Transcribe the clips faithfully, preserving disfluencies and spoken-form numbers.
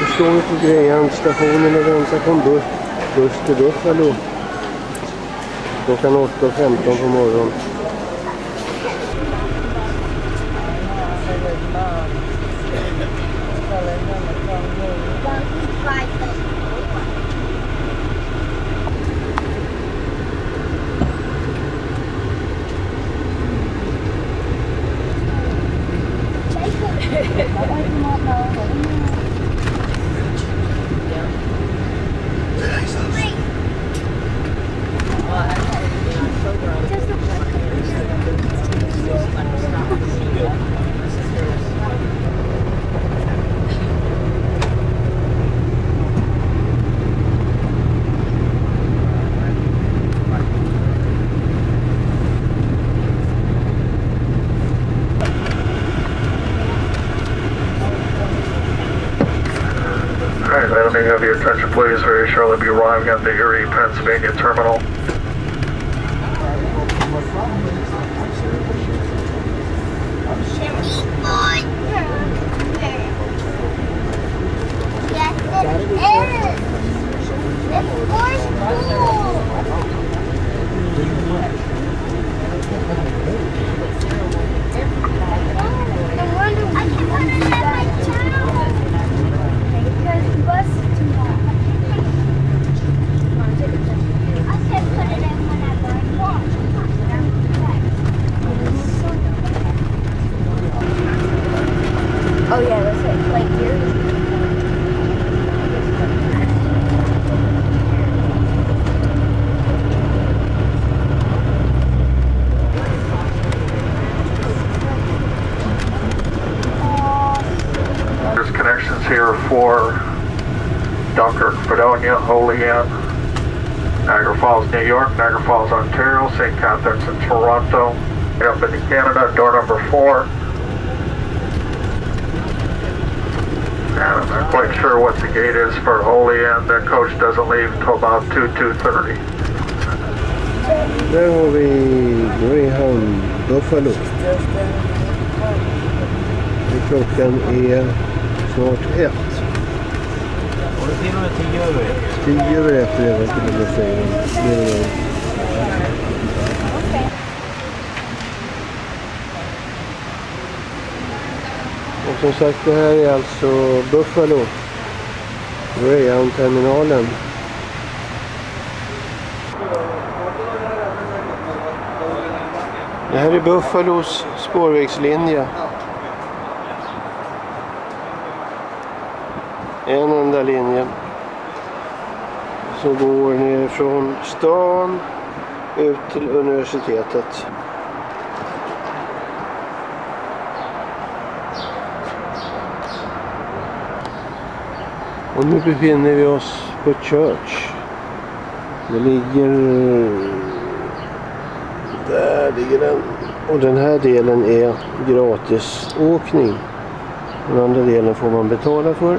Det står ju på Greyhound stationen eller om det kom buss, buss till buss eller klockan åtta och femton på morgonen. Have your attention please, very shortly be arriving at the Erie, Pennsylvania terminal. For Dunkirk, Fredonia, Holy Inn, Niagara Falls, New York, Niagara Falls, Ontario, Saint Catharines in Toronto, up into Canada, door number four. And I'm not quite sure what the gate is for Holy Inn. Their coach doesn't leave until about two, two thirty. There will be Greyhound, Dauphin Oaks. Klockan är snart ett. Och det är nog tio över ett. Tio över ett redan skulle jag säga. Och som sagt, det här är alltså Buffalo. Greyhound-terminalen. Det här är Buffalos spårvägslinje. En enda linje som går ner från stan ut till universitetet. Och nu befinner vi oss på Church. Det ligger där ligger den. Och den här delen är gratisåkning. Den andra delen får man betala för.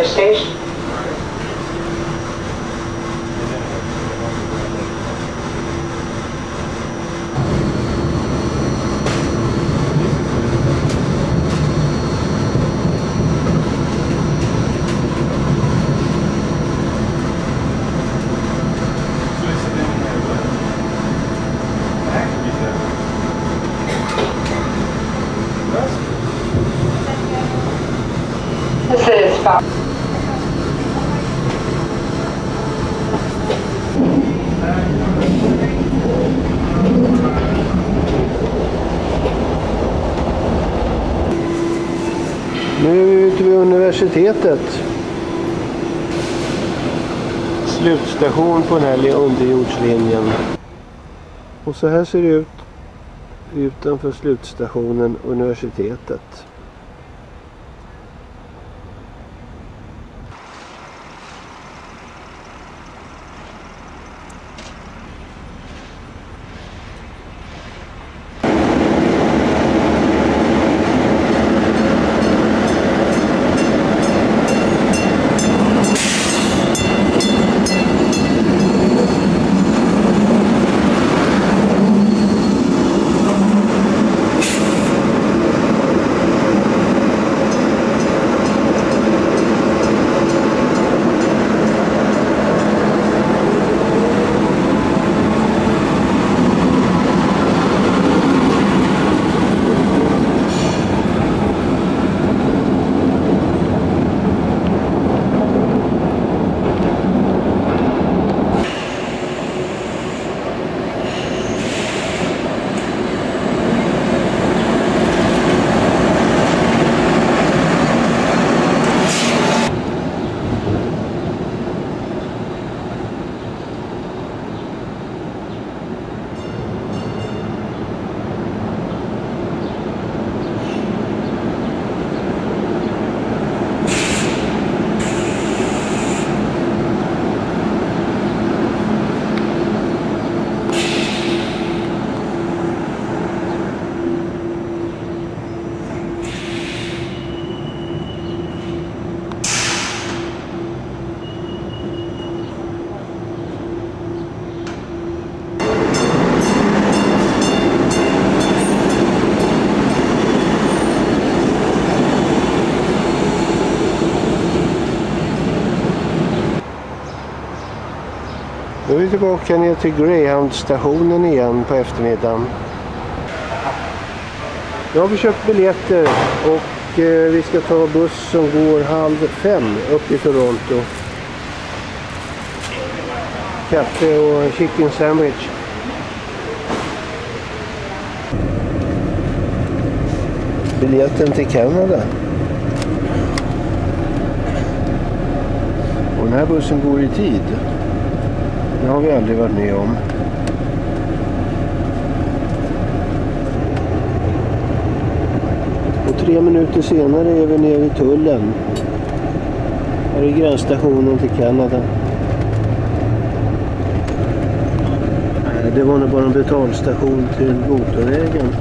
Export Station. Nu är vi ute vid universitetet. Slutstation på den här underjordslinjen. Och så här ser det ut utanför slutstationen universitetet. Nu är vi tillbaka ner till Greyhound-stationen igen på eftermiddagen. Jag har köpt biljetter och vi ska ta buss som går halv fem upp i Toronto. Kaffe och chicken sandwich. Biljetten till Canada. Och den här bussen går i tid. Det har vi aldrig varit med om. Och tre minuter senare är vi nere vid tullen. Här är gränsstationen till Kanada. Det var nog bara en betalstation till motorvägen.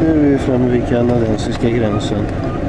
Nu är vi framme vid kanadensiska gränsen.